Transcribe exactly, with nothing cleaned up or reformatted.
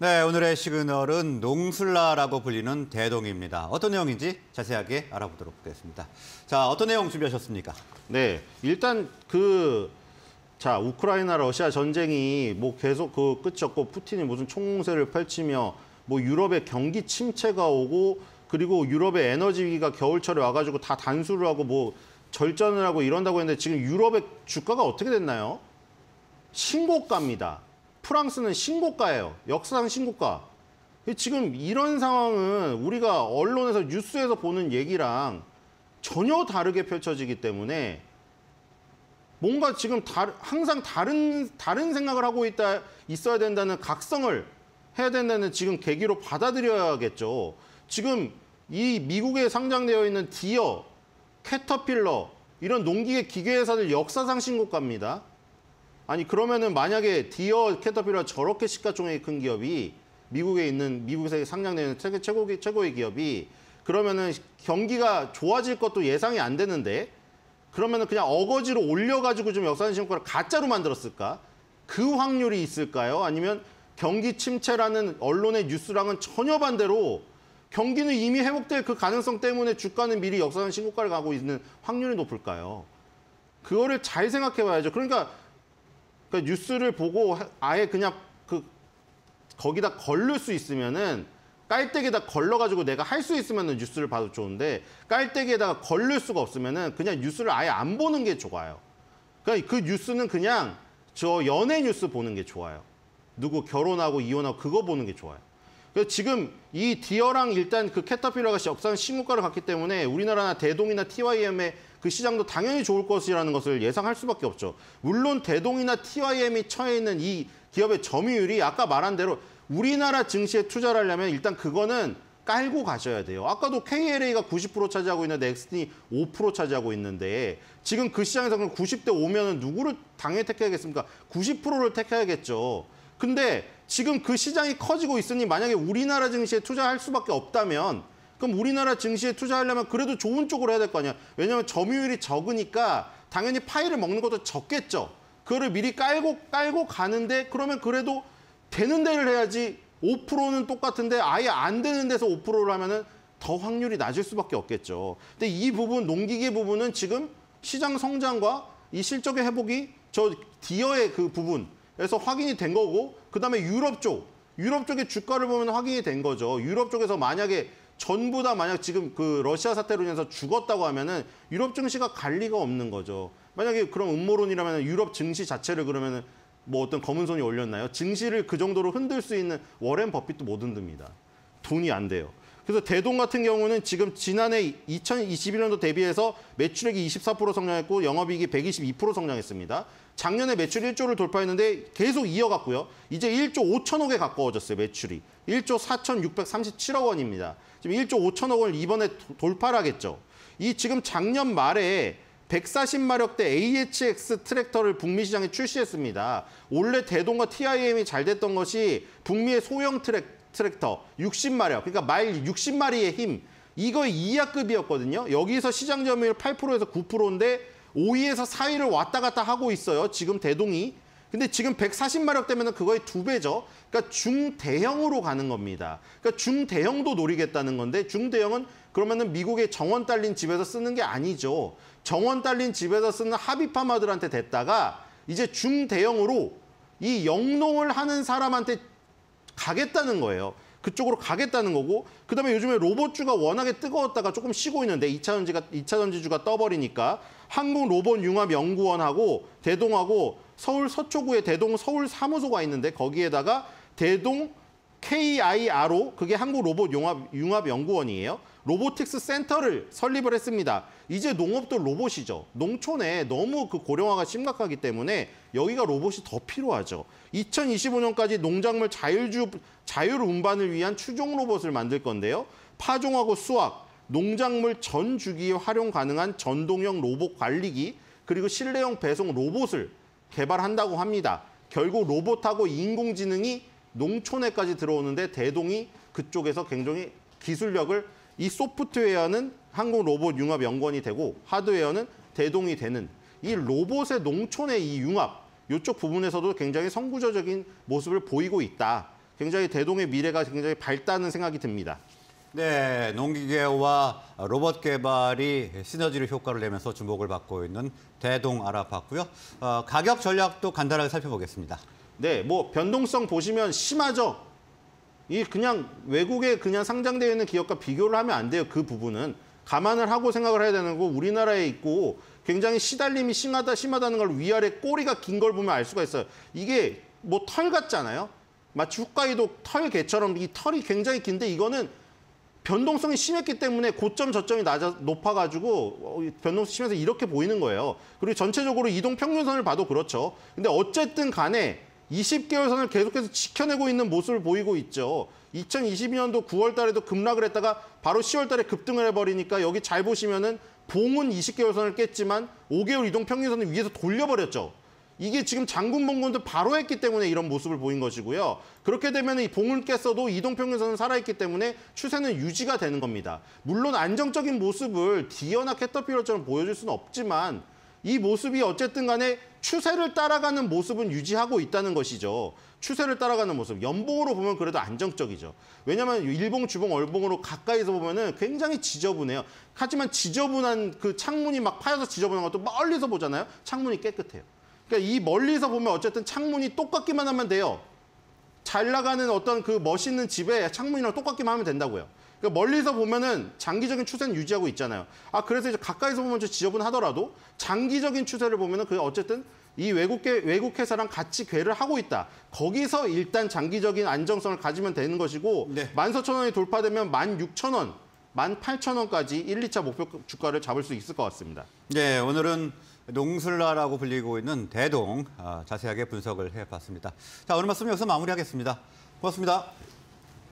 네, 오늘의 시그널은 농술라라고 불리는 대동입니다. 어떤 내용인지 자세하게 알아보도록 하겠습니다. 자, 어떤 내용 준비하셨습니까? 네, 일단 그 자, 우크라이나 러시아 전쟁이 뭐 계속 그 끝이 없고 푸틴이 무슨 총공세를 펼치며 뭐 유럽의 경기 침체가 오고 그리고 유럽의 에너지 위기가 겨울철에 와가지고 다 단수를 하고 뭐 절전을 하고 이런다고 했는데 지금 유럽의 주가가 어떻게 됐나요? 신고가입니다. 프랑스는 신고가예요. 역사상 신고가. 지금 이런 상황은 우리가 언론에서 뉴스에서 보는 얘기랑 전혀 다르게 펼쳐지기 때문에 뭔가 지금 다, 항상 다른 다른 생각을 하고 있다 있어야 된다는 각성을 해야 된다는 지금 계기로 받아들여야겠죠. 지금 이 미국에 상장되어 있는 디어, 캐터필러 이런 농기계 기계회사들 역사상 신고가입니다. 아니 그러면은 만약에 디어, 캐터필러 저렇게 시가총액이 큰 기업이 미국에 있는 미국에 상장되는 최고 최고의 기업이 그러면은 경기가 좋아질 것도 예상이 안 되는데 그러면은 그냥 어거지로 올려가지고 좀 역사상 신고가를 가짜로 만들었을까? 그 확률이 있을까요? 아니면 경기 침체라는 언론의 뉴스랑은 전혀 반대로 경기는 이미 회복될 그 가능성 때문에 주가는 미리 역사상 신고가를 가고 있는 확률이 높을까요? 그거를 잘 생각해봐야죠. 그러니까. 그러니까 뉴스를 보고 아예 그냥 그 거기다 걸릴 수 있으면은 깔때기에다 걸러가지고 내가 할 수 있으면은 뉴스를 봐도 좋은데 깔때기에다가 걸릴 수가 없으면은 그냥 뉴스를 아예 안 보는 게 좋아요. 그러니까 그 뉴스는 그냥 저 연애 뉴스 보는 게 좋아요. 누구 결혼하고 이혼하고 그거 보는 게 좋아요. 그래서 지금 이 디어랑 일단 그 캐터필러가 역사상 신고가를 갔기 때문에 우리나라나 대동이나 티와이엠의 그 시장도 당연히 좋을 것이라는 것을 예상할 수밖에 없죠. 물론 대동이나 티와이엠이 처해 있는 이 기업의 점유율이 아까 말한 대로 우리나라 증시에 투자를 하려면 일단 그거는 깔고 가셔야 돼요. 아까도 케이엘에이가 구십 퍼센트 차지하고 있는데 넥슨이 오 퍼센트 차지하고 있는데 지금 그 시장에서 그럼 구십 대 오면은 누구를 당연히 택해야겠습니까? 구십 퍼센트를 택해야겠죠. 근데 지금 그 시장이 커지고 있으니 만약에 우리나라 증시에 투자할 수밖에 없다면 그럼 우리나라 증시에 투자하려면 그래도 좋은 쪽으로 해야 될 거 아니야. 왜냐하면 점유율이 적으니까 당연히 파이를 먹는 것도 적겠죠. 그거를 미리 깔고 깔고 가는데 그러면 그래도 되는 데를 해야지 오 퍼센트는 똑같은데 아예 안 되는 데서 오 퍼센트를 하면은 더 확률이 낮을 수밖에 없겠죠. 근데 이 부분, 농기계 부분은 지금 시장 성장과 이 실적의 회복이 저 디어의 그 부분에서 확인이 된 거고 그다음에 유럽 쪽, 유럽 쪽의 주가를 보면 확인이 된 거죠. 유럽 쪽에서 만약에 전부 다 만약 지금 그 러시아 사태로 인해서 죽었다고 하면은 유럽 증시가 갈 리가 없는 거죠. 만약에 그런 음모론이라면 유럽 증시 자체를 그러면은 뭐 어떤 검은 손이 올렸나요? 증시를 그 정도로 흔들 수 있는 워렌 버핏도 못 흔듭니다. 돈이 안 돼요. 그래서 대동 같은 경우는 지금 지난해 이천이십일 년도 대비해서 매출액이 이십사 퍼센트 성장했고 영업이익이 백이십이 퍼센트 성장했습니다. 작년에 매출 일 조를 돌파했는데 계속 이어갔고요. 이제 일 조 오천억에 가까워졌어요, 매출이. 일 조 사천육백삼십칠억 원입니다. 지금 일 조 오천억 원을 이번에 돌파를 하겠죠. 이 지금 작년 말에 백사십 마력대 에이에이치엑스 트랙터를 북미 시장에 출시했습니다. 원래 대동과 티아이엠이 잘 됐던 것이 북미의 소형 트랙, 트랙터 육십 마력, 그러니까 마일 육십 마리의 힘, 이거의 이하급이었거든요. 여기서 시장 점유율 팔 퍼센트에서 구 퍼센트인데 오 위에서 사 위를 왔다 갔다 하고 있어요, 지금 대동이. 근데 지금 백사십 마력대면 그거의 두 배죠. 그러니까 중대형으로 가는 겁니다. 그러니까 중대형도 노리겠다는 건데 중대형은 그러면은 미국의 정원 딸린 집에서 쓰는 게 아니죠. 정원 딸린 집에서 쓰는 하비파마들한테 됐다가 이제 중대형으로 이 영농을 하는 사람한테 가겠다는 거예요. 그쪽으로 가겠다는 거고 그다음에 요즘에 로봇주가 워낙에 뜨거웠다가 조금 쉬고 있는데 이 차 전지가 이 차 전지주가 떠버리니까 한국로봇융합연구원하고 대동하고 서울 서초구에 대동 서울 사무소가 있는데 거기에다가 대동 케이아이아르오, 그게 한국로봇융합연구원이에요. 로보틱스 센터를 설립을 했습니다. 이제 농업도 로봇이죠. 농촌에 너무 그 고령화가 심각하기 때문에 여기가 로봇이 더 필요하죠. 이천이십오 년까지 농작물 자율주, 자율 운반을 위한 추종 로봇을 만들 건데요. 파종하고 수확, 농작물 전 주기에 활용 가능한 전동형 로봇 관리기, 그리고 실내형 배송 로봇을 개발한다고 합니다. 결국 로봇하고 인공지능이 농촌에까지 들어오는데 대동이 그쪽에서 굉장히 기술력을 이 소프트웨어는 한국로봇융합연구원이 되고 하드웨어는 대동이 되는 이 로봇의 농촌의 이 융합 이쪽 부분에서도 굉장히 선구자적인 모습을 보이고 있다. 굉장히 대동의 미래가 굉장히 밝다는 생각이 듭니다. 네, 농기계와 로봇 개발이 시너지를 효과를 내면서 주목을 받고 있는 대동 알아봤고요. 어, 가격 전략도 간단하게 살펴보겠습니다. 네, 뭐 변동성 보시면 심하죠. 이 그냥 외국에 그냥 상장되어 있는 기업과 비교를 하면 안 돼요. 그 부분은 감안을 하고 생각을 해야 되는 거고, 우리나라에 있고 굉장히 시달림이 심하다 심하다는 걸 위아래 꼬리가 긴 걸 보면 알 수가 있어요. 이게 뭐 털 같잖아요. 마치 홋카이도 털 개처럼 이 털이 굉장히 긴데 이거는 변동성이 심했기 때문에 고점 저점이 낮아 높아가지고 변동성이 심해서 이렇게 보이는 거예요. 그리고 전체적으로 이동 평균선을 봐도 그렇죠. 근데 어쨌든 간에 이십 개월 선을 계속해서 지켜내고 있는 모습을 보이고 있죠. 이천이십이 년도 구월 달에도 급락을 했다가 바로 시월 달에 급등을 해버리니까 여기 잘 보시면은 봉은 이십 개월 선을 깼지만 오 개월 이동 평균선을 위에서 돌려버렸죠. 이게 지금 장군봉군도 바로 했기 때문에 이런 모습을 보인 것이고요. 그렇게 되면 이 봉을 깼어도 이동평균선은 살아있기 때문에 추세는 유지가 되는 겁니다. 물론 안정적인 모습을 디어나 캐터필러처럼 보여줄 수는 없지만 이 모습이 어쨌든 간에 추세를 따라가는 모습은 유지하고 있다는 것이죠. 추세를 따라가는 모습, 연봉으로 보면 그래도 안정적이죠. 왜냐하면 일봉, 주봉, 월봉으로 가까이서 보면 굉장히 지저분해요. 하지만 지저분한 그 창문이 막 파여서 지저분한 것도 멀리서 보잖아요. 창문이 깨끗해요. 그러니까 이 멀리서 보면 어쨌든 창문이 똑같기만 하면 돼요. 잘 나가는 어떤 그 멋있는 집에 창문이랑 똑같기만 하면 된다고요. 그러니까 멀리서 보면은 장기적인 추세는 유지하고 있잖아요. 아, 그래서 이제 가까이서 보면 좀 지저분하더라도 장기적인 추세를 보면은 그 어쨌든 이 외국계, 외국 회사랑 같이 궤를 하고 있다. 거기서 일단 장기적인 안정성을 가지면 되는 것이고, 네. 만 사천 원이 돌파되면 만 육천 원, 만 팔천 원까지 일, 이 차 목표 주가를 잡을 수 있을 것 같습니다. 네, 오늘은 농슬라라고 불리고 있는 대동, 아, 자세하게 분석을 해봤습니다. 자, 오늘 말씀 여기서 마무리하겠습니다. 고맙습니다.